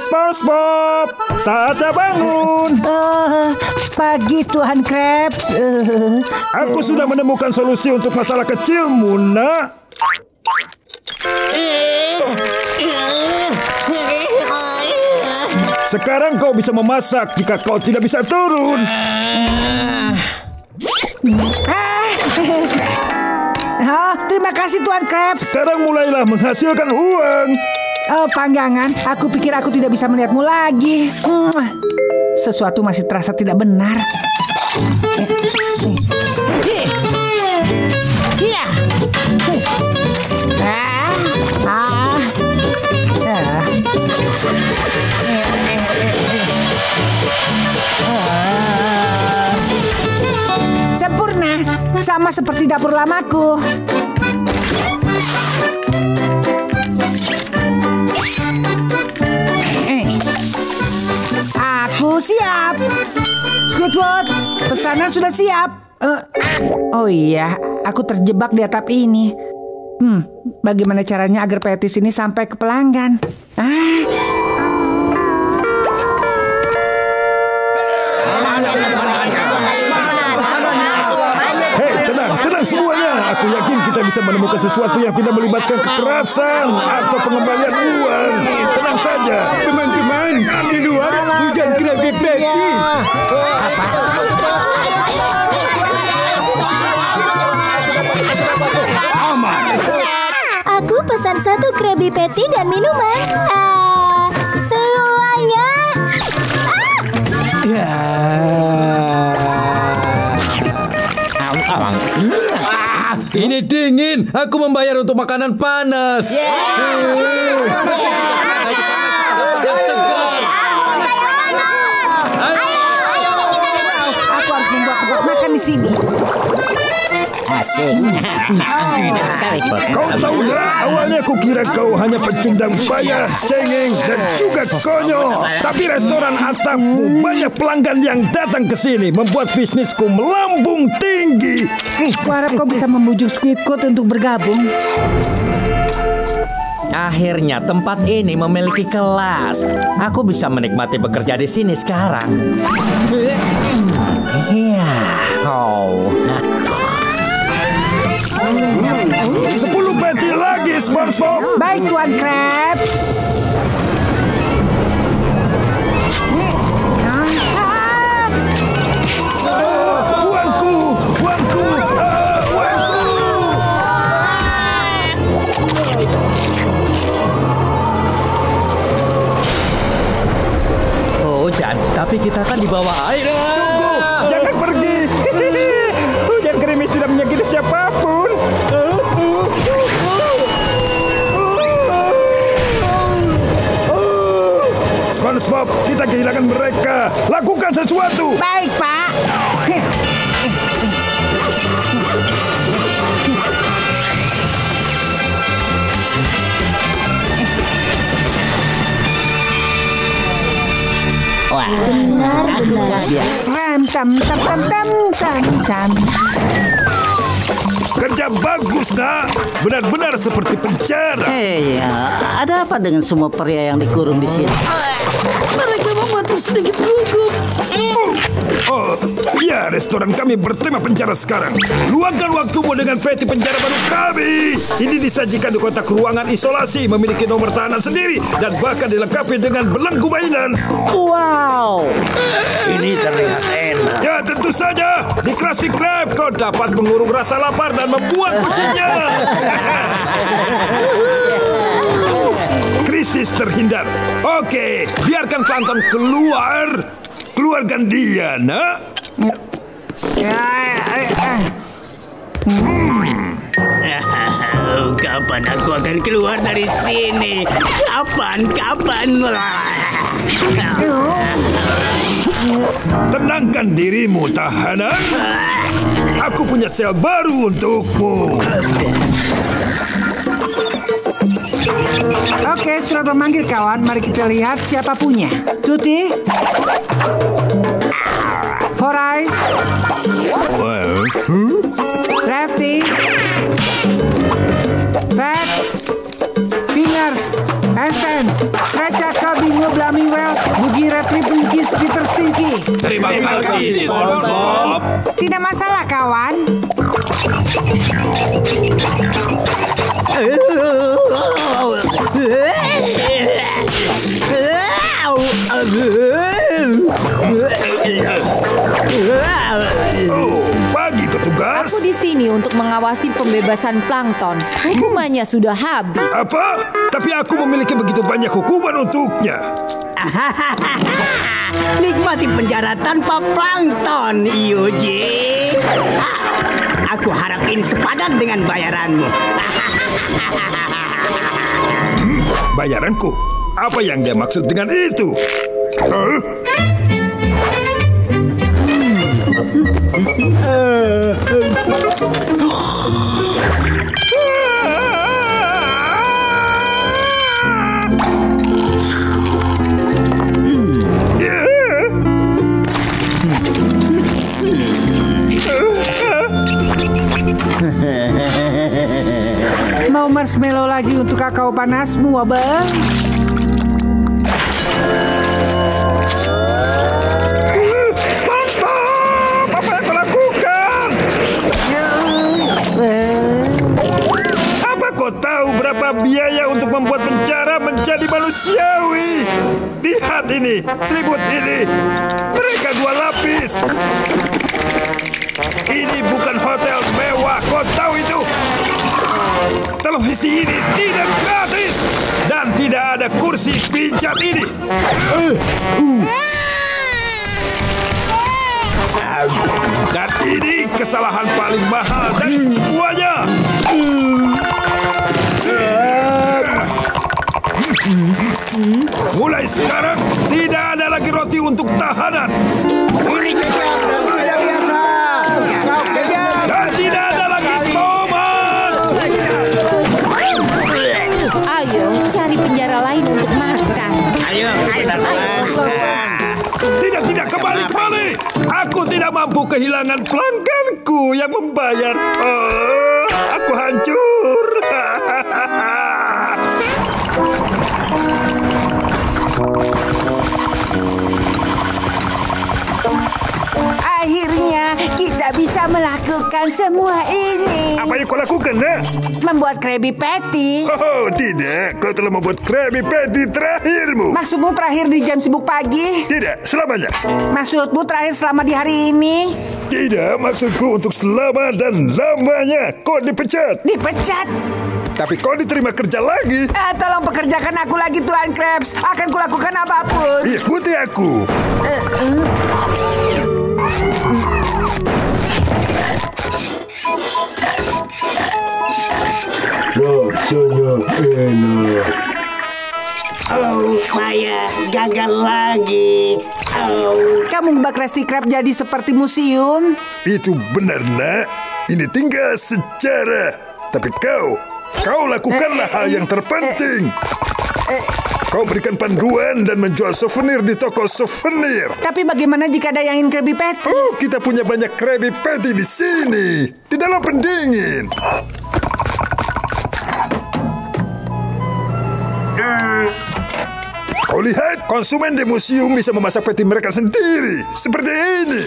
SpongeBob, saatnya bangun. Pagi, Tuan Krabs. Aku sudah menemukan solusi untuk masalah kecilmu, nak. Sekarang kau bisa memasak jika kau tidak bisa turun. Terima kasih, Tuan Krabs. Sekarang mulailah menghasilkan uang. Oh, panggangan. Aku pikir aku tidak bisa melihatmu lagi. Sesuatu masih terasa tidak benar. Sempurna. Sama seperti dapur lamaku. Aku siap. Squidward, pesanan sudah siap. Oh iya, aku terjebak di atap ini. Bagaimana caranya agar petis ini sampai ke pelanggan? Hei, tenang semuanya. Aku yakin kita bisa menemukan sesuatu yang tidak melibatkan kekerasan atau pengembalian uang. Tenang saja, teman-teman. Di luar hujan Krabby Patty. Apa? Aman. Aku pesan 1 Krabby Patty dan minuman. Uangnya. Ini dingin. Aku membayar untuk makanan panas. Aku harus membuat tempat makan di sini. Asing. Kau tahu nggak? Awalnya aku kira kau hanya pecundang payah, cengeng, dan juga konyol. Tapi restoran atapmu banyak pelanggan yang datang ke sini, membuat bisnisku melambung tinggi. Aku harap kau bisa membujuk Squidward untuk bergabung. Akhirnya tempat ini memiliki kelas. Aku bisa menikmati bekerja di sini sekarang. Iya. Oh. 10 peti lagi, SpongeBob. Baik, Tuan Krabs. Uangku. Hujan, tapi kita kan di bawah air. Tunggu, jangan pergi. Hujan gerimis tidak menyakiti siapapun. SpongeBob, kita kehilangan mereka. Lakukan sesuatu. Baik, Pak. Wah, benar. Tam. Kerja bagus, nak. Benar-benar seperti penjara. Ada apa dengan semua pria yang dikurung di sini? Mereka membuatku sedikit gugup. Ya, restoran kami bertema penjara sekarang. Luangkan waktumu dengan peti penjara baru kami. Ini disajikan di kotak ruangan isolasi, memiliki nomor tahanan sendiri, dan bahkan dilengkapi dengan belenggu mainan. Wow. Ini terlihat enak. Ya, tentu saja. Di Krusty Krab, kau dapat mengurung rasa lapar dan membuang kucingnya. Krisis terhindar. Oke, biarkan Plankton keluar. Keluarkan dia, nak. Kapan aku akan keluar dari sini? Kapan? Tenangkan dirimu, tahanan. Aku punya sel baru untukmu. Oke, surat memanggil, kawan. Mari kita lihat siapa punya. Tuti. Four Eyes. Lefty. Fat. Fingers. Esen. Recak, Kobi, Nublam, Peter Stinky. Terima kasih, SpongeBob. Tidak masalah, kawan. Pagi, petugas. Aku di sini untuk mengawasi pembebasan Plankton. Hukumannya sudah habis. Apa? Tapi aku memiliki begitu banyak hukuman untuknya. Nikmati penjara tanpa Plankton, Yuji. Aku harap ini sepadan dengan bayaranmu. Bayaranku? Apa yang dia maksud dengan itu? Mau marshmallow lagi untuk kakao panasmu, abang? SpongeBob, apa yang kau lakukan? Apa kau tahu berapa biaya untuk membuat penjara menjadi manusiawi? Lihat ini, selimut ini, mereka dua lapis. Ini bukan hotel mewah, kau tahu itu? Televisi ini tidak gratis dan tidak ada kursi pijat ini. Dan ini kesalahan paling mahal dari semuanya. Mulai sekarang tidak ada lagi roti untuk tahanan. Ini tidak biasa. Dan tidak ada lagi tomat. Ayo cari penjara lain untuk makan. Ayo. Tidak, kembali. Aku tidak mampu kehilangan pelangganku yang membayar. Oh, aku hancur. Akhirnya kita bisa melakukan semua ini. Apa yang kau lakukan, nak? Membuat Krabby Patty. Oh, tidak. Kau telah membuat Krabby Patty terakhirmu. Maksudmu terakhir di jam sibuk pagi? Tidak, selamanya. Maksudmu terakhir selama di hari ini? Tidak, maksudku untuk selama dan lamanya. Kau dipecat. Dipecat? Tapi kau diterima kerja lagi. Tolong pekerjakan aku lagi, Tuan Krabs. Akan kulakukan apapun. Ikuti aku. Rasanya enak. Oh, saya gagal lagi. Oh. Kamu ubah Krusty Krab jadi seperti museum. Itu benar, nak. Ini tinggal sejarah. Tapi kau lakukanlah hal yang terpenting. Kau berikan panduan dan menjual souvenir di toko souvenir. Tapi bagaimana jika ada yang ingin Krabby Patty? Oh, kita punya banyak Krabby Patty di sini. Di dalam pendingin. Kau lihat, konsumen di museum bisa memasak patty mereka sendiri. Seperti ini.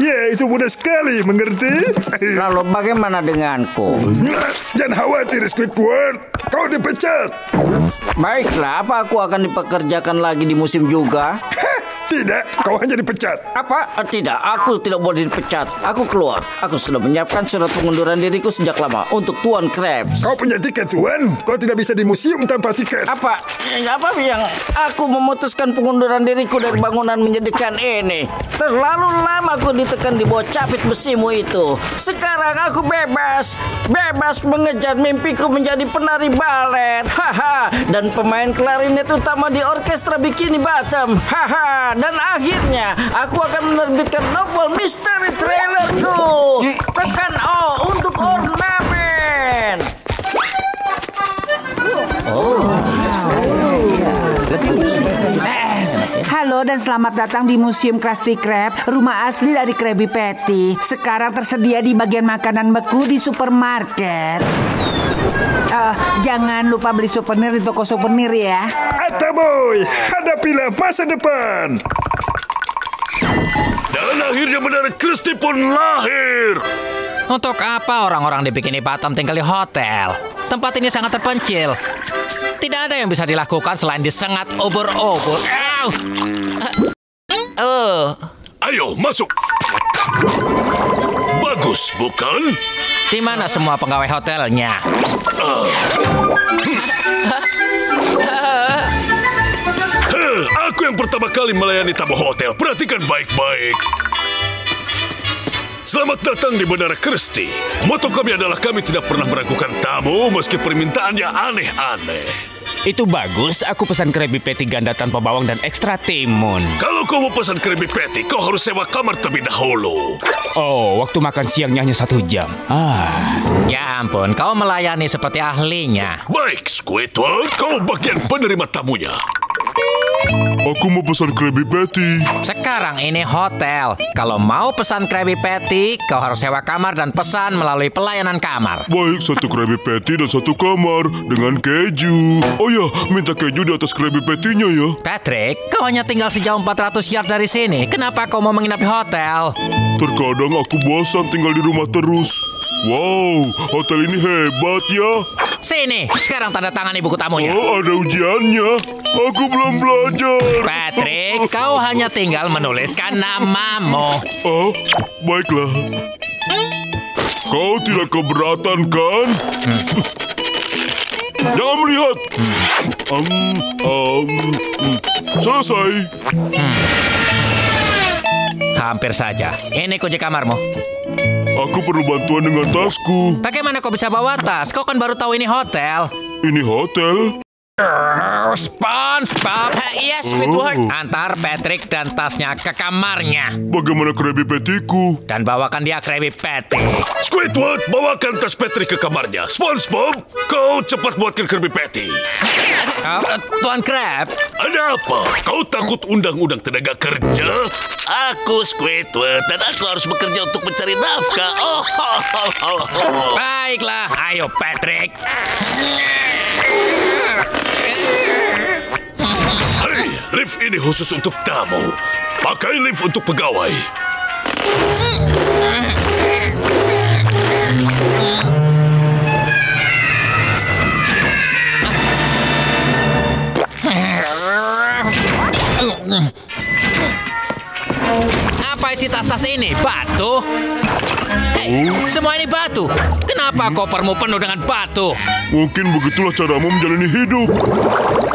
Ya, itu mudah sekali, mengerti? Lalu bagaimana denganku? Jangan khawatir, Squidward. Kau dipecat. Baiklah, apa aku akan dipekerjakan lagi di musim juga? Tidak, kau hanya dipecat. Apa? Tidak, aku tidak boleh dipecat. Aku keluar. Aku sudah menyiapkan surat pengunduran diriku sejak lama untuk Tuan Krabs. Kau punya tiket, Tuan. Kau tidak bisa di museum tanpa tiket. Apa yang aku memutuskan pengunduran diriku dari bangunan menyedihkan ini? Terlalu lama aku ditekan di bawah capit besimu itu. Sekarang aku bebas. Bebas mengejar mimpiku menjadi penari balet. Haha. Dan pemain klarinet utama di orkestra Bikini Bottom. Haha. Dan akhirnya aku akan menerbitkan novel misteri trailerku. Tekan O untuk ornamen. Halo dan selamat datang di Museum Krusty Krab, rumah asli dari Krabby Patty. Sekarang tersedia di bagian makanan beku di supermarket. Jangan lupa beli souvenir di toko souvenir ya. Ataboy, hadapilah masa depan. Dan akhirnya benar, Krusty pun lahir. Untuk apa orang-orang di Bikini Bottom tinggal di hotel? Tempat ini sangat terpencil. Tidak ada yang bisa dilakukan selain disengat obor-obor. Ayo, masuk. Bagus, bukan? Di mana semua pegawai hotelnya? Aku yang pertama kali melayani tamu hotel. Perhatikan baik-baik. Selamat datang di Bandara Krusty. Moto kami adalah kami tidak pernah meragukan tamu meski permintaannya aneh-aneh. Itu bagus, aku pesan Krabby Patty ganda tanpa bawang dan ekstra timun. Kalau kau mau pesan Krabby Patty, kau harus sewa kamar terlebih dahulu. Oh, waktu makan siangnya hanya 1 jam. Ya ampun, kau melayani seperti ahlinya. Baik, Squidward, kau bagian penerima tamunya. Aku mau pesan Krabby Patty. Sekarang ini hotel. Kalau mau pesan Krabby Patty, kau harus sewa kamar dan pesan melalui pelayanan kamar. Baik, 1 Krabby Patty dan 1 kamar dengan keju. Oh ya, minta keju di atas Krabby Patty-nya ya. Patrick, kau hanya tinggal sejauh 400 yard dari sini. Kenapa kau mau menginap di hotel? Terkadang aku bosan tinggal di rumah terus. Wow, hotel ini hebat ya. Sini, sekarang tanda tangani buku tamunya. Oh, ada ujiannya. Aku belum belajar. Patrick, kau hanya tinggal menuliskan namamu. Oh, baiklah. Kau tidak keberatan, kan? Jangan melihat. Selesai. Hampir saja. Ini kunci kamarmu. Aku perlu bantuan dengan tasku. Bagaimana kau bisa bawa tas? Kau kan baru tahu ini hotel. Ini hotel? SpongeBob. Iya, Squidward. Antar Patrick dan tasnya ke kamarnya. Bagaimana Krabby Patty-ku? Dan bawakan dia Krabby Patty. Squidward, bawakan tas Patrick ke kamarnya. SpongeBob, kau cepat buatkan Krabby Patty. Tuan Krabs. Ada apa? Kau takut undang-undang tenaga kerja? Aku Squidward dan aku harus bekerja untuk mencari nafkah. Baiklah, ayo Patrick. Hei, lift ini khusus untuk tamu. Pakai lift untuk pegawai. Apa isi tas-tas ini? Batu? Hei, semua ini batu. Kenapa kopermu penuh dengan batu? Mungkin begitulah caramu menjalani hidup.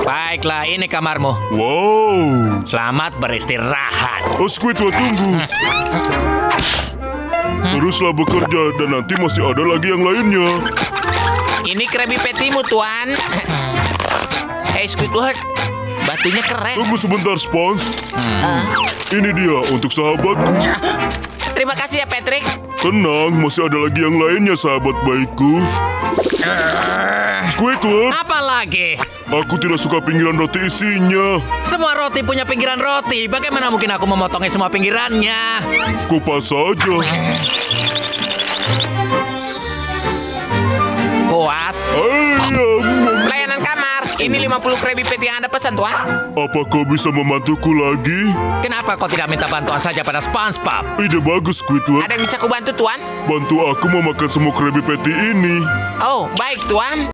Baiklah, ini kamarmu. Wow. Selamat beristirahat. Oh, Squidward, tunggu. Teruslah bekerja dan nanti masih ada lagi yang lainnya. Ini Krabby Patty-mu, Tuan. Hei, Squidward. Batunya keren. Tunggu sebentar, Sponge. Ini dia untuk sahabatku. Terima kasih ya, Patrick. Tenang, masih ada lagi yang lainnya, sahabat baikku. Squidward. Apa lagi? Aku tidak suka pinggiran roti isinya. Semua roti punya pinggiran roti. Bagaimana mungkin aku memotongnya semua pinggirannya? Kupas saja. Kuas. Pelayanan kamar. Ini 50 Krabby Patty yang Anda pesan, Tuan. Apa kau bisa membantuku lagi? Kenapa kau tidak minta bantuan saja pada SpongeBob? Ide bagus, Squidward. Ada yang bisa ku bantu, Tuan? Bantu aku memakan semua Krabby Patty ini. Oh, baik, Tuan.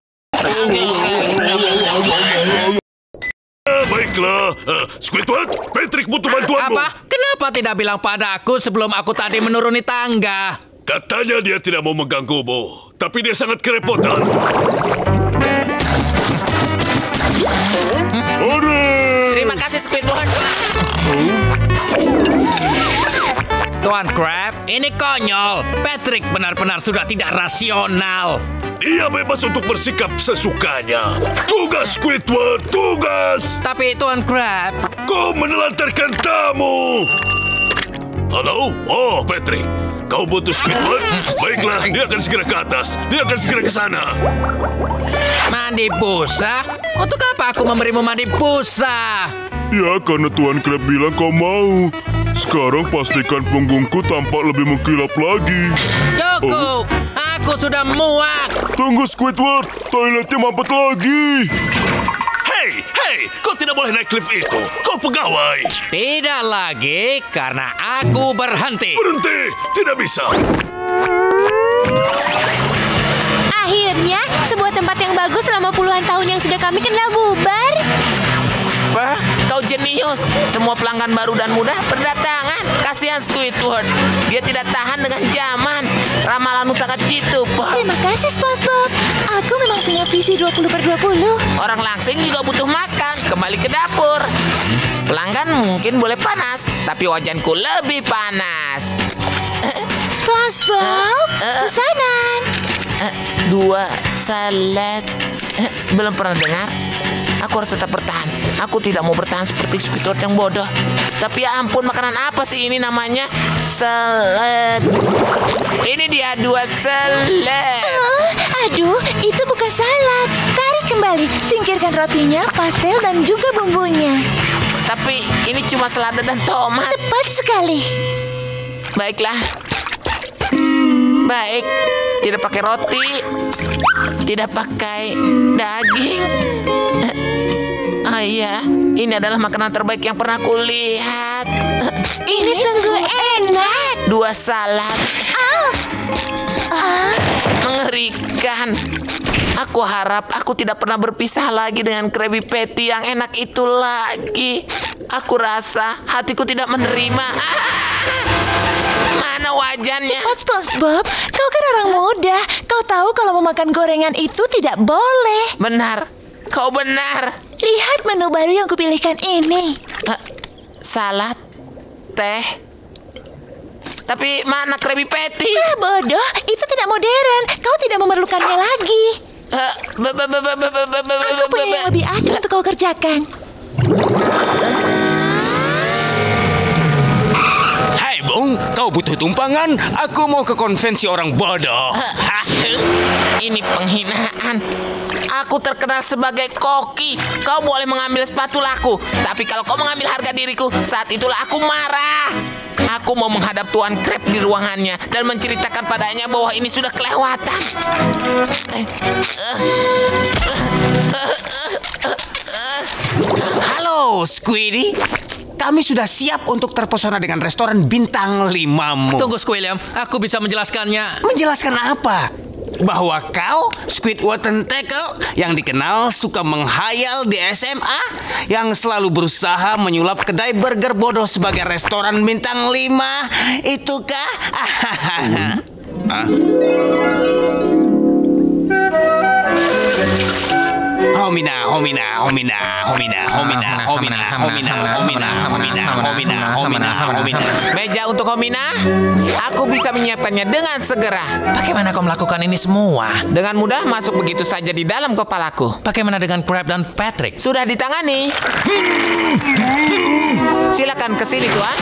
Baiklah, Squidward, Patrick butuh bantuanmu. Apa? Kenapa tidak bilang padaku sebelum aku tadi menuruni tangga? Katanya dia tidak mau mengganggumu, tapi dia sangat kerepotan. Terima kasih, Squidward. Tuan Krabs, ini konyol. Patrick benar-benar sudah tidak rasional. Dia bebas untuk bersikap sesukanya. Tugas, Squidward, tugas. Tapi Tuan Krabs, kau menelantarkan tamu. Halo? Oh, Patrick. Kau butuh Squidward? Baiklah, dia akan segera ke atas. Dia akan segera ke sana. Mandi busa? Untuk apa aku memberimu mandi busa? Ya, karena Tuan Krabs bilang kau mau. Sekarang pastikan punggungku tampak lebih mengkilap lagi. Cukup! Perutku sudah muak. Tunggu Squidward, toiletnya mampet lagi. Hei, kau tidak boleh naik lift itu. Kau pegawai. Tidak lagi, karena aku berhenti. Berhenti, tidak bisa. Akhirnya, sebuah tempat yang bagus selama puluhan tahun yang sudah kami kenal bubar. Bah, kau jenius. Semua pelanggan baru dan muda berdatangan. Kasihan Squidward. Dia tidak tahan dengan zaman. Ramalanmu sangat jitu, Bob. Terima kasih, SpongeBob. Aku memang punya visi 20/20. Orang langsing juga butuh makan. Kembali ke dapur. Pelanggan mungkin boleh panas, tapi wajanku lebih panas. SpongeBob, pesanan. Dua salad. Belum pernah dengar. Aku harus tetap bertahan. Aku tidak mau bertahan seperti Squidward yang bodoh. Tapi ya ampun, makanan apa sih ini namanya? Salad. Ini dia, dua salad. Oh, aduh, itu bukan salad. Tarik kembali, singkirkan rotinya, pastel dan juga bumbunya. Tapi ini cuma selada dan tomat. Tepat sekali. Baiklah. Baik, tidak pakai roti, tidak pakai daging. Oh iya, ini adalah makanan terbaik yang pernah kulihat. Ini sungguh enak. Dua salad. Mengerikan. Aku harap aku tidak pernah berpisah lagi dengan Krabby Patty yang enak itu lagi. Aku rasa hatiku tidak menerima. Mana wajannya? Cepat, SpongeBob. Kau kan orang muda. Kau tahu kalau memakan gorengan itu tidak boleh. Benar. Kau benar. Lihat menu baru yang kupilihkan ini. Salad, teh. Tapi mana Krabby Patty? Bodoh, itu tidak modern. Kau tidak memerlukannya lagi. Aku punya yang lebih asik untuk kau kerjakan. Hai, Bung. Kau butuh tumpangan? Aku mau ke konvensi orang bodoh. Ini penghinaan. Aku terkenal sebagai koki. Kau boleh mengambil spatulaku, tapi kalau kau mengambil harga diriku, saat itulah aku marah. Aku mau menghadap Tuan Krab di ruangannya dan menceritakan padanya bahwa ini sudah kelewatan. Halo, Squiddy. Kami sudah siap untuk terpesona dengan restoran bintang 5-mu. Tunggu, Squilliam. Aku bisa menjelaskannya. Menjelaskan apa? Bahwa kau, Squidward and Tackle, yang dikenal suka menghayal di SMA, yang selalu berusaha menyulap kedai burger bodoh sebagai restoran bintang 5, itukah? Homina. Meja untuk Homina. Aku bisa menyiapkannya dengan segera. Bagaimana kau melakukan ini semua? Dengan mudah masuk begitu saja di dalam kepalaku. Bagaimana dengan Krab dan Patrick? Sudah ditangani. Silakan ke sini, Tuan.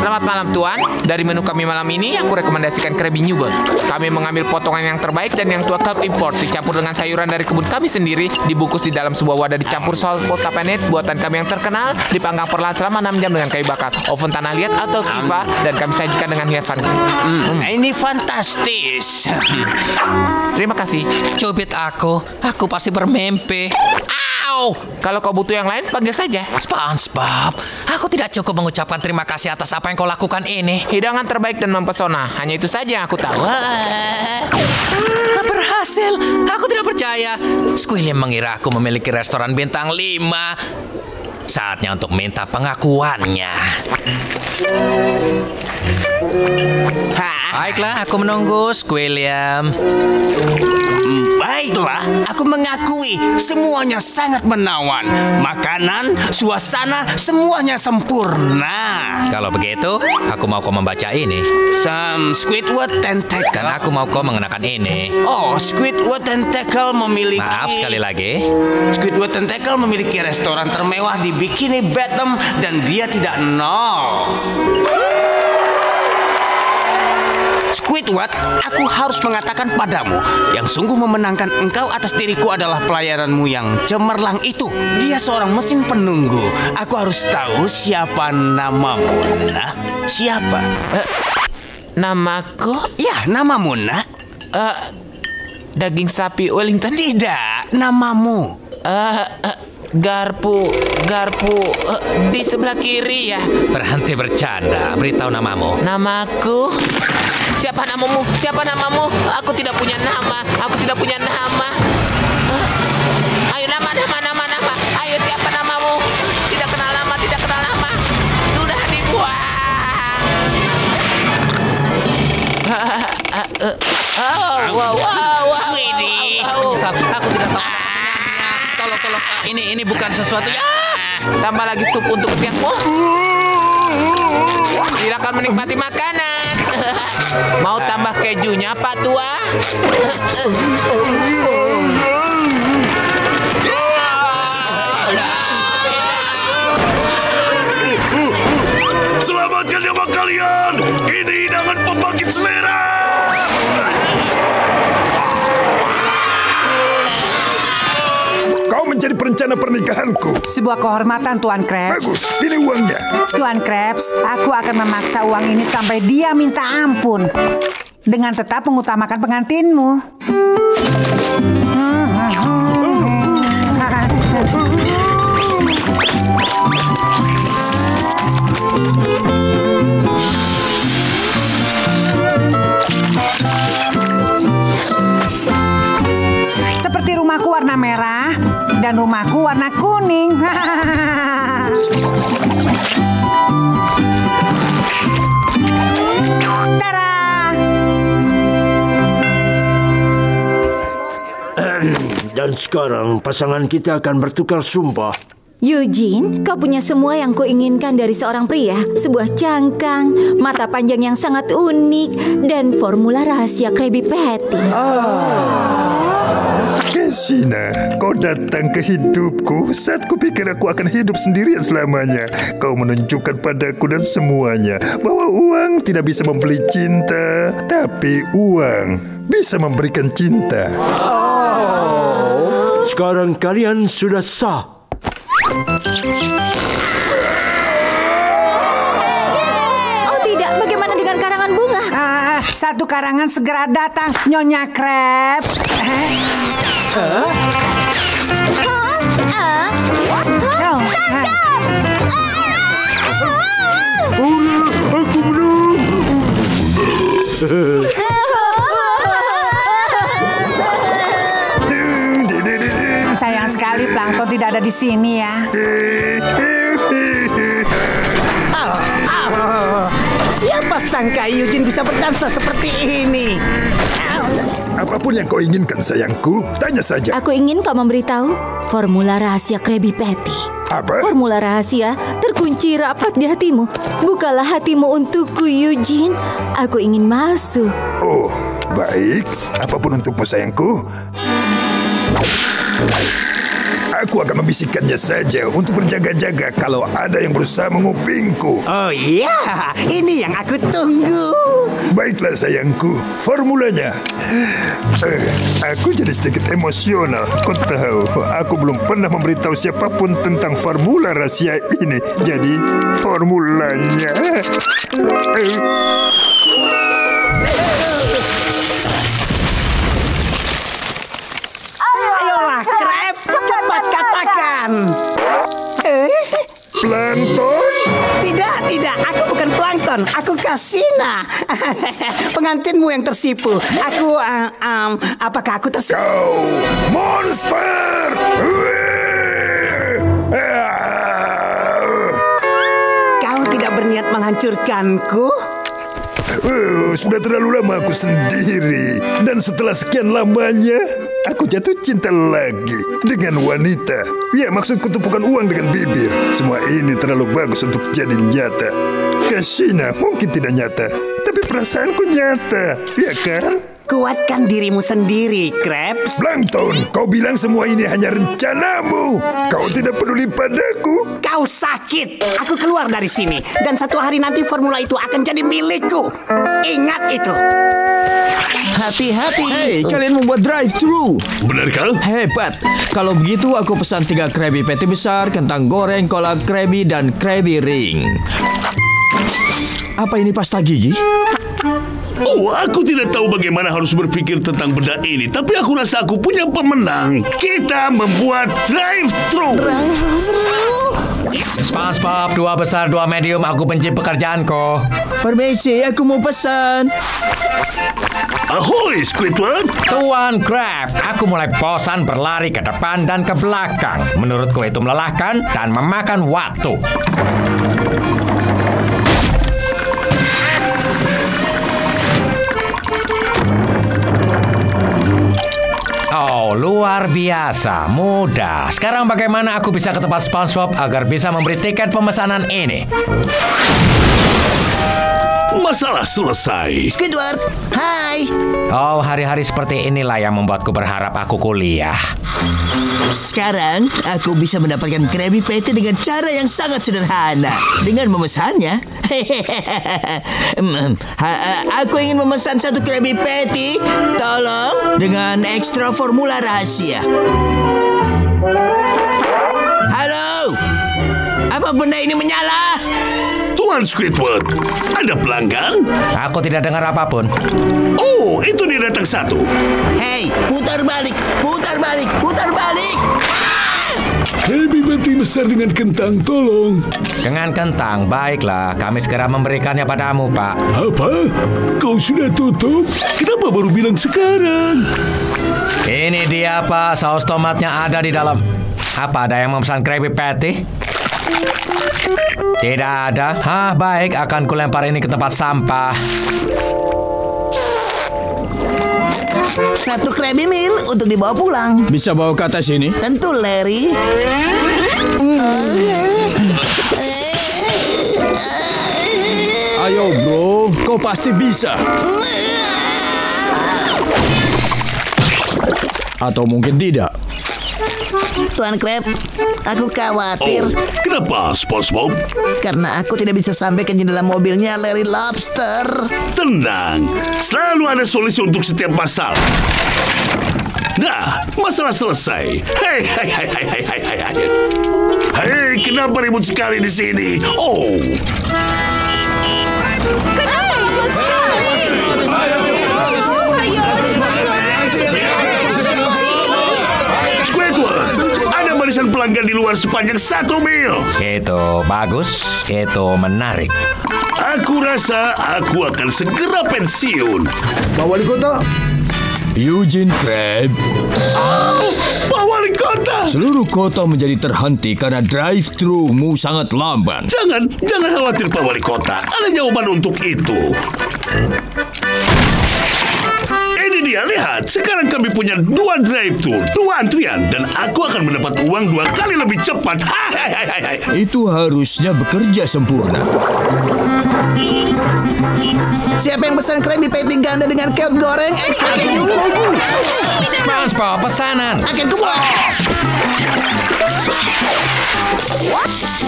Selamat malam, Tuan. Dari menu kami malam ini, aku rekomendasikan Krabby Newbel. Kami mengambil potongan yang terbaik dan yang tua top import, dicampur dengan sayuran dari kebun kami sendiri, dibungkus di dalam sebuah wadah, dicampur saus potapanet buatan kami yang terkenal, dipanggang perlahan selama 6 jam dengan kayu bakar, oven tanah liat atau kiva, dan kami sajikan dengan hiasan. Ini fantastis. Terima kasih. Cubit aku pasti bermimpi. Kalau kau butuh yang lain, panggil saja. SpongeBob, aku tidak cukup mengucapkan terima kasih atas apa yang kau lakukan ini. Hidangan terbaik dan mempesona, hanya itu saja yang aku tahu. Berhasil, aku tidak percaya. Squilliam mengira aku memiliki restoran bintang 5. Saatnya untuk minta pengakuannya. Baiklah, aku menunggu, Squilliam. Baiklah, aku mengakui semuanya sangat menawan. Makanan, suasana, semuanya sempurna. Kalau begitu, aku mau kau membaca ini. Squidward and Tackle. Dan aku mau kau mengenakan ini. Oh, Squidward and Tackle memiliki... Maaf sekali lagi. Squidward and Tackle memiliki restoran termewah di Bikini Bottom dan dia tidak nol. Squidward, aku harus mengatakan padamu, yang sungguh memenangkan engkau atas diriku adalah pelayaranmu yang cemerlang itu. Dia seorang mesin penunggu. Aku harus tahu siapa namamu, nak. Siapa? Namaku? Ya, namamu, nak. Daging sapi Wellington? Tidak, namamu. Garpu, di sebelah kiri ya. Berhenti bercanda, beritahu namamu. Namaku? Siapa namamu? Siapa namamu? Aku tidak punya nama, aku tidak punya nama. Ayo nama. Ayo siapa namamu? Tidak kenal nama. Sudah dibuang. Wow. Aku tidak tahu. Tolong, ini bukan sesuatu. Ya, tambah lagi sup untuk pihakmu. Silakan menikmati makanan. Mau tambah kejunya, Pak Tua? Selamatkan nyawa kalian. Ini hidangan pembangkit selera. Menjadi perencana pernikahanku. Sebuah kehormatan, Tuan Krabs. Bagus, ini uangnya. Tuan Krabs, aku akan memaksa uang ini sampai dia minta ampun. Dengan tetap mengutamakan pengantinmu. Seperti rumahku warna merah, dan rumahku warna kuning. Tada! Dan sekarang pasangan kita akan bertukar sumpah. Eugene, kau punya semua yang kuinginkan dari seorang pria. Sebuah cangkang, mata panjang yang sangat unik, dan formula rahasia Krabby Patty. Sina, kau datang ke hidupku saat kupikir aku akan hidup sendirian selamanya. Kau menunjukkan padaku dan semuanya bahwa uang tidak bisa membeli cinta, tapi uang bisa memberikan cinta. Sekarang kalian sudah sah. Oh tidak, bagaimana dengan karangan bunga? Satu karangan segera datang, Nyonya Krabs. Aku belum. Sayang sekali Plankton tidak ada di sini ya. Siapa sangka Eugene bisa berdansa seperti ini? Apapun yang kau inginkan, sayangku, tanya saja. Aku ingin kau memberitahu formula rahasia Krabby Patty. Apa? Formula rahasia terkunci rapat di hatimu. Bukalah hatimu untukku, Eugene. Aku ingin masuk. Oh, baik. Apapun untukmu, sayangku. Aku akan membisikkannya saja untuk berjaga-jaga kalau ada yang berusaha mengupingku. Oh iya, ini yang aku tunggu. Baiklah sayangku, formulanya. Aku jadi sedikit emosional. Kau tahu, aku belum pernah memberitahu siapapun tentang formula rahasia ini. Jadi formulanya. Ayolah Krab, cepat katakan. Plankton? Tidak, aku bukan Plankton, aku Kasina. Pengantinmu yang tersipu. Aku, apakah aku tersipu? Kau monster! Kau tidak berniat menghancurkanku? Sudah terlalu lama aku sendiri. Dan setelah sekian lamanya, aku jatuh cinta lagi dengan wanita. Ya, maksudku tumpukan uang dengan bibir. Semua ini terlalu bagus untuk jadi nyata. Kasina mungkin tidak nyata, tapi perasaanku nyata. Ya kan? Kuatkan dirimu sendiri, Krabs. Plankton, kau bilang semua ini hanya rencanamu. Kau tidak peduli padaku. Kau sakit. Aku keluar dari sini. Dan satu hari nanti formula itu akan jadi milikku. Ingat itu. Hati-hati. Hei, kalian membuat drive-thru. Benarkah? Hebat. Kalau begitu aku pesan 3 Krabby Patty besar, kentang goreng, kolak Krabby, dan Krabby Ring. Apa ini pasta gigi? Oh, aku tidak tahu bagaimana harus berpikir tentang benda ini. Tapi aku rasa aku punya pemenang. Kita membuat drive-thru. SpongeBob, 2 besar 2 medium. Aku benci pekerjaanku. Permisi, aku mau pesan. Ahoy, Squidward. Tuan Krab, aku mulai bosan berlari ke depan dan ke belakang. Menurutku itu melelahkan dan memakan waktu. Oh, luar biasa, mudah. Sekarang bagaimana aku bisa ke tempat SpongeBob agar bisa memberi tiket pemesanan ini? Masalah selesai. Squidward, hai. Oh, hari-hari seperti inilah yang membuatku berharap aku kuliah. Sekarang, aku bisa mendapatkan Krabby Patty dengan cara yang sangat sederhana. Dengan memesannya. Aku ingin memesan 1 Krabby Patty. Tolong, dengan ekstra formula rahasia. Halo? Apa benda ini menyala? Tuan Squidward, ada pelanggan? Aku tidak dengar apapun. Oh, itu dia datang 1. Hei, putar balik, putar balik, putar balik. Krabby Patty besar dengan kentang, tolong. Dengan kentang, baiklah. Kami segera memberikannya padamu, Pak. Apa? Kau sudah tutup? Kenapa baru bilang sekarang? Ini dia, Pak. Saus tomatnya ada di dalam. Apa ada yang memesan Krabby Patty? Tidak ada. Hah, baik, akan kulempar ini ke tempat sampah. 1 Krabby Meal untuk dibawa pulang. Bisa bawa ke atas ini? Tentu, Larry. Ayo, bro, kau pasti bisa. Atau mungkin tidak. Tuan Krab, aku khawatir. Oh, kenapa, SpongeBob? Karena aku tidak bisa sampai ke jendela mobilnya Larry Lobster. Tenang, selalu ada solusi untuk setiap masalah. Nah, masalah selesai. Hei, kenapa ribut sekali di sini? Oh, pelanggan di luar sepanjang 1 mil. Itu bagus, itu menarik. Aku rasa aku akan segera pensiun. Pak Wali Kota, Eugene Krabs. Oh, Pak Wali Kota. Seluruh kota menjadi terhenti karena drive-thru-mu sangat lamban. Jangan khawatir, Pak Wali Kota. Ada jawaban untuk itu. Ya, lihat, sekarang kami punya 2 drive-thru, 2 antrian, dan aku akan mendapat uang 2 kali lebih cepat. Itu harusnya bekerja sempurna. Siapa yang pesan Krabby Patty ganda dengan kelp goreng ekstra keju? SpongeBob pesanan. Akan kubuas.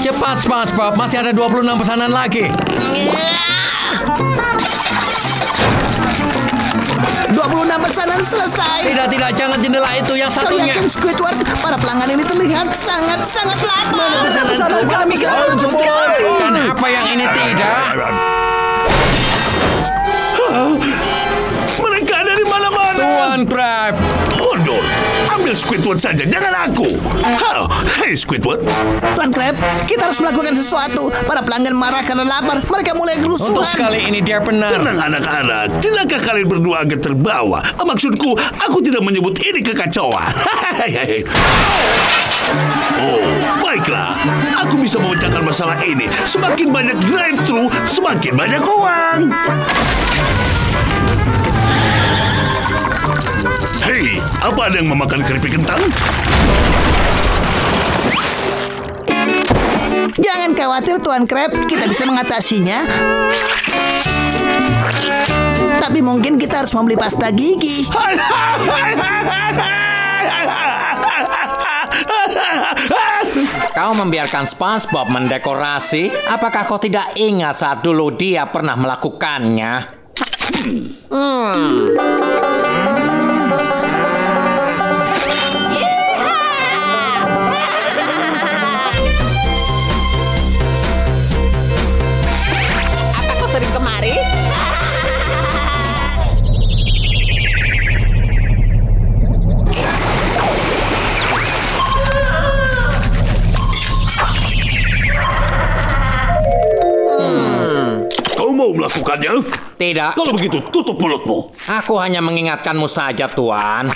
Cepat, SpongeBob, masih ada 26 pesanan lagi. 26 pesanan selesai. Tidak, jangan jendela itu yang satunya. Kau yakin, Squidward? Para pelanggan ini terlihat sangat lapar. Mana pesanan kami? Kan apa yang ini tidak? Mereka ada di mana-mana. Tuan Krab, mundur. Ambil Squidward saja, jangan aku. Hei, Squidward. Tuan Krab, kita harus melakukan sesuatu. Para pelanggan marah karena lapar. Mereka mulai gerusuhan. Untuk sekali ini dia benar. Tenang, anak-anak. Tidakkah kalian berdua agak terbawa? Maksudku, aku tidak menyebut ini kekacauan. Oh, baiklah. Aku bisa memecahkan masalah ini. Semakin banyak drive-thru, semakin banyak uang. Hei, apa ada yang memakan keripik kentang? Jangan khawatir, Tuan Krab. Kita bisa mengatasinya. Tapi mungkin kita harus membeli pasta gigi. Kau membiarkan SpongeBob mendekorasi? Apakah kau tidak ingat saat dulu dia pernah melakukannya? Apa kau sering kemari? Melakukannya? Tidak. Kalau begitu, tutup mulutmu. Aku hanya mengingatkanmu saja, Tuan.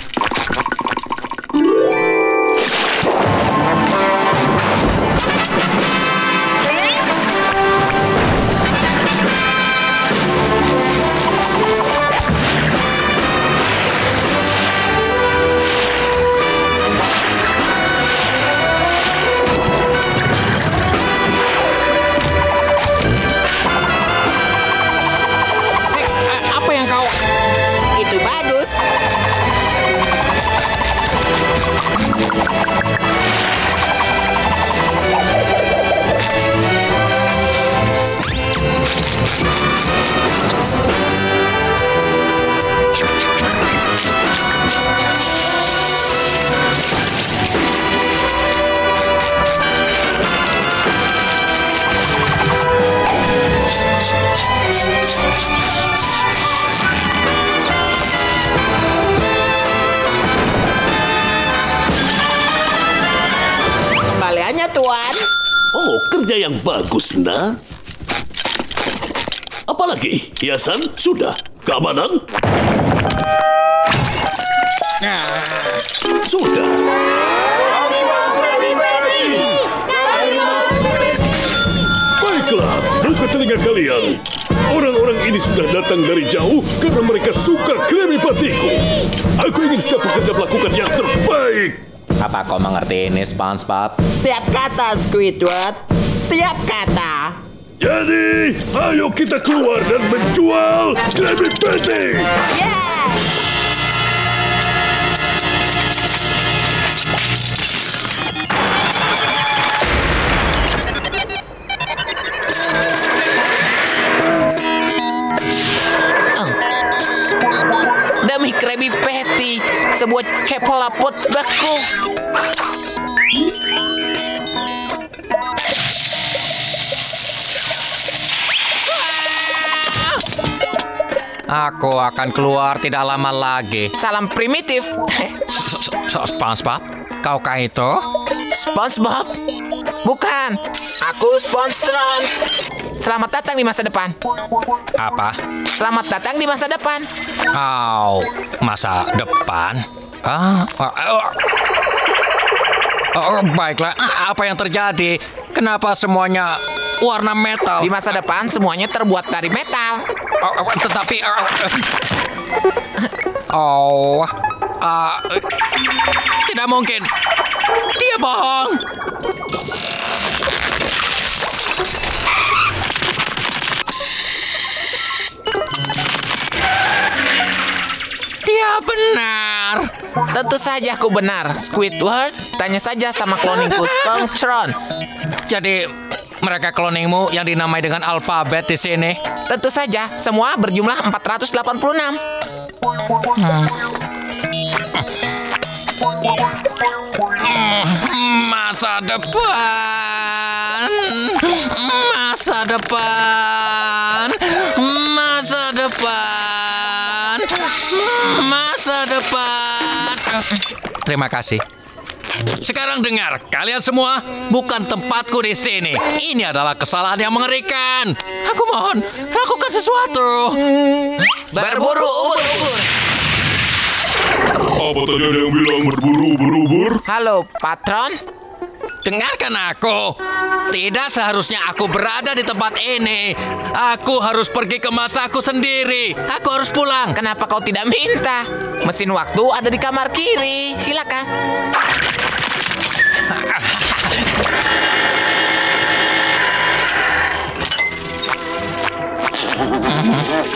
Yang bagus, nak. Apalagi hiasan sudah, keamanan sudah. Baiklah, buka telinga kalian. Orang-orang ini sudah datang dari jauh karena mereka suka Krabby Patty-ku. Aku ingin setiap pekerja melakukan yang terbaik. Apa kau mengerti ini, SpongeBob? Setiap kata, Squidward. Setiap kata. Jadi, ayo kita keluar dan menjual Krabby Patty. Yeah. Oh. Demi Krabby Patty, sebuah kepala pot beku. Aku akan keluar tidak lama lagi. Salam primitif. SpongeBob, kaukah itu? SpongeBob? Bukan. Aku SpongeTron. Selamat datang di masa depan. Apa? Selamat datang di masa depan. Oh, masa depan? Oh, baiklah. Apa yang terjadi? Kenapa semuanya warna metal? Di masa depan semuanya terbuat dari metal. Tetapi tidak mungkin. Dia bohong. Dia benar. Tentu saja aku benar, Squidward. Tanya saja sama kloningku SpongeTron. Jadi mereka kloningmu yang dinamai dengan alfabet di sini. Tentu saja, semua berjumlah 486. Masa depan. Masa depan. Masa depan. Masa depan. Terima kasih. Sekarang dengar, kalian semua, bukan tempatku di sini. Ini adalah kesalahan yang mengerikan. Aku mohon, lakukan sesuatu. Berburu ubur-ubur. Apa tadi ada yang bilang berburu ubur-ubur? Halo, patron. Dengarkan aku. Tidak seharusnya aku berada di tempat ini. Aku harus pergi ke masaku sendiri. Aku harus pulang. Kenapa kau tidak minta? Mesin waktu ada di kamar kiri. Silakan.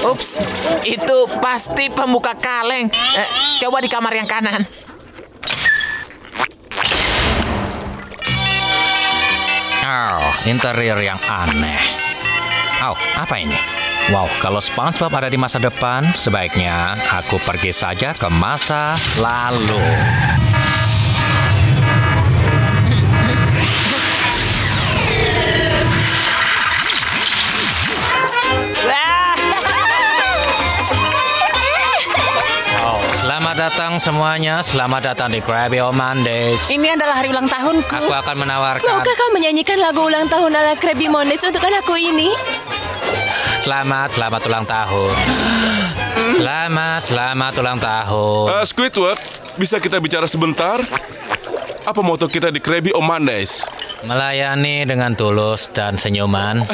Ups, itu pasti pembuka kaleng. Coba di kamar yang kanan. Oh, interior yang aneh. Oh, apa ini? Wow, kalau SpongeBob ada di masa depan, sebaiknya aku pergi saja ke masa lalu. Datang semuanya, selamat datang di Krabby Omandes. Ini adalah hari ulang tahunku. Aku akan menawarkan. Maukah kau menyanyikan lagu ulang tahun ala Krabby Omandes untuk anakku ini? Selamat ulang tahun. Selamat ulang tahun. Squidward, bisa kita bicara sebentar? Apa moto kita di Krabby Omandes? Melayani dengan tulus dan senyuman.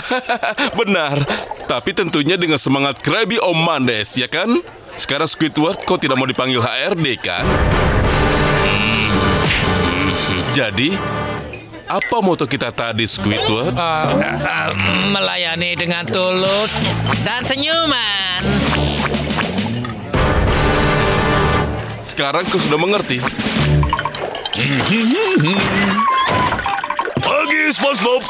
Benar, tapi tentunya dengan semangat Krabby Omandes, ya kan? Sekarang Squidward, kau tidak mau dipanggil HRD, kan? Jadi, apa moto kita tadi, Squidward? Melayani dengan tulus dan senyuman. Sekarang kau sudah mengerti. Pagi, SpongeBob.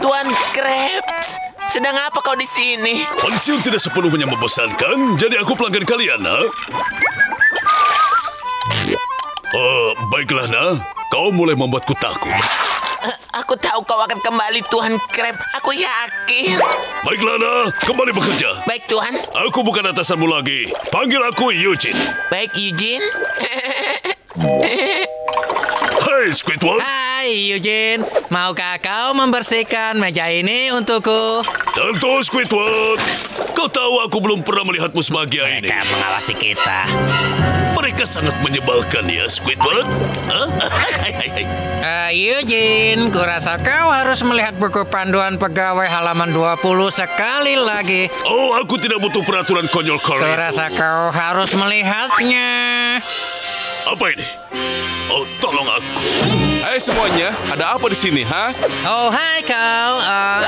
Tuan Krabs. Sedang apa kau di sini? Pensiun tidak sepenuhnya membosankan, jadi aku pelanggan kalian, nak. Baiklah, nak. Kau mulai membuatku takut. Aku tahu kau akan kembali, Tuan Krab. Aku yakin. Baiklah, nak. Kembali bekerja. Baik, Tuan. Aku bukan atasanmu lagi. Panggil aku Eugene. Baik, Eugene. Hai, Squidward. Hai, Eugene. Maukah kau membersihkan meja ini untukku? Tentu, Squidward. Kau tahu aku belum pernah melihatmu sebahagia ini. Mereka mengawasi kita. Mereka sangat menyebalkan, ya, Squidward. Eugene, kurasa kau harus melihat buku panduan pegawai halaman 20 sekali lagi. Oh, aku tidak butuh peraturan konyol-konyol. Kurasa kau harus melihatnya. Apa ini? Oh, tolong aku. Hai semuanya, ada apa di sini, ha? Oh, hai kau.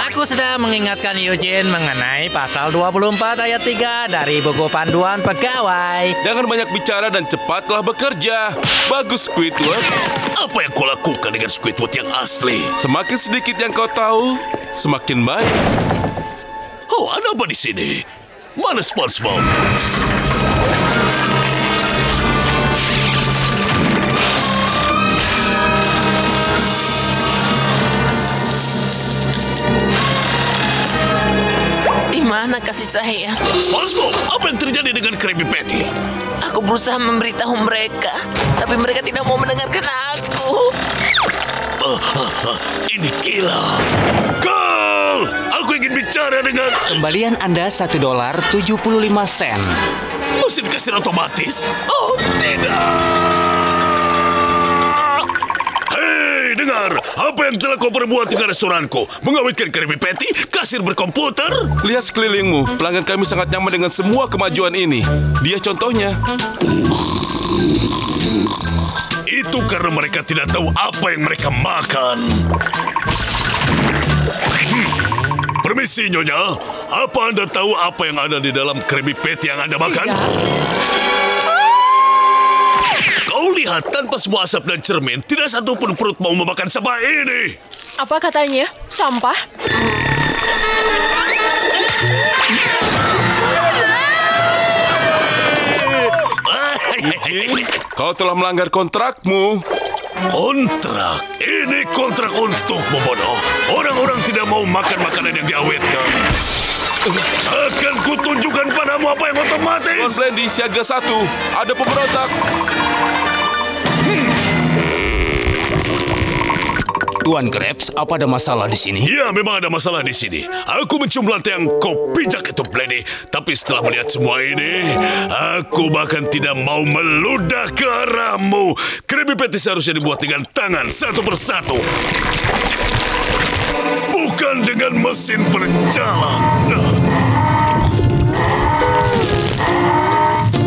Aku sedang mengingatkan Eugene mengenai pasal 24 ayat 3 dari buku panduan pegawai. Jangan banyak bicara dan cepatlah bekerja. Bagus, Squidward. Apa yang kau lakukan dengan Squidward yang asli? Semakin sedikit yang kau tahu, semakin baik. Oh, ada apa di sini? Mana SpongeBob? Mana kasih saya? SpongeBob, apa yang terjadi dengan Krabby Patty? Aku berusaha memberitahu mereka, tapi mereka tidak mau mendengarkan aku. Ini gila. Call! Aku ingin bicara dengan... Kembalian Anda $1.75. Mesin kasir otomatis? Oh, tidak! Hei, dengar! Apa yang telah kau perbuat dengan restoranku? Mengawetkan Krabby Patty? Kasir berkomputer? Lihat sekelilingmu. Pelanggan kami sangat nyaman dengan semua kemajuan ini. Dia contohnya. Itu karena mereka tidak tahu apa yang mereka makan. Permisi, Nyonya. Apa Anda tahu apa yang ada di dalam Krabby Patty yang Anda makan? Kau lihat, tanpa sebuah asap dan cermin, tidak satu pun perut mau memakan sampah ini. Apa katanya? Sampah? Eugene, kau telah melanggar kontrakmu. Kontrak? Ini kontrak untuk membunuh. Orang-orang tidak mau makan makanan yang diawetkan. Akan kutunjukkan padamu apa yang otomatis. Konflen di siaga 1. Ada pemberontak. Tuan Krabs, apa ada masalah di sini? Ya, memang ada masalah di sini. Aku mencium lantai yang kau pijak itu, Blenny. Tapi setelah melihat semua ini, aku bahkan tidak mau meludah ke arahmu. Krabby Patty seharusnya dibuat dengan tangan satu persatu, bukan dengan mesin berjalan.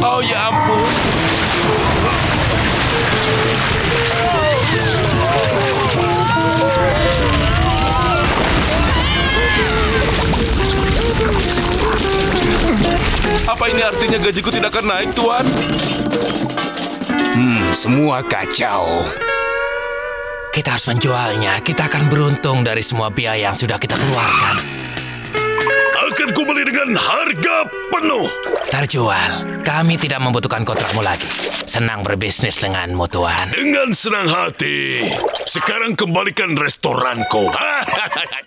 Oh, ya ampun. Apa ini artinya gajiku tidak akan naik, Tuan? Semua kacau. Kita harus menjualnya. Kita akan beruntung dari semua biaya yang sudah kita keluarkan. akan kubeli dengan harga penuh. Terjual. Kami tidak membutuhkan kontrakmu lagi. Senang berbisnis denganmu, Tuan. Dengan senang hati. Sekarang kembalikan restoranku.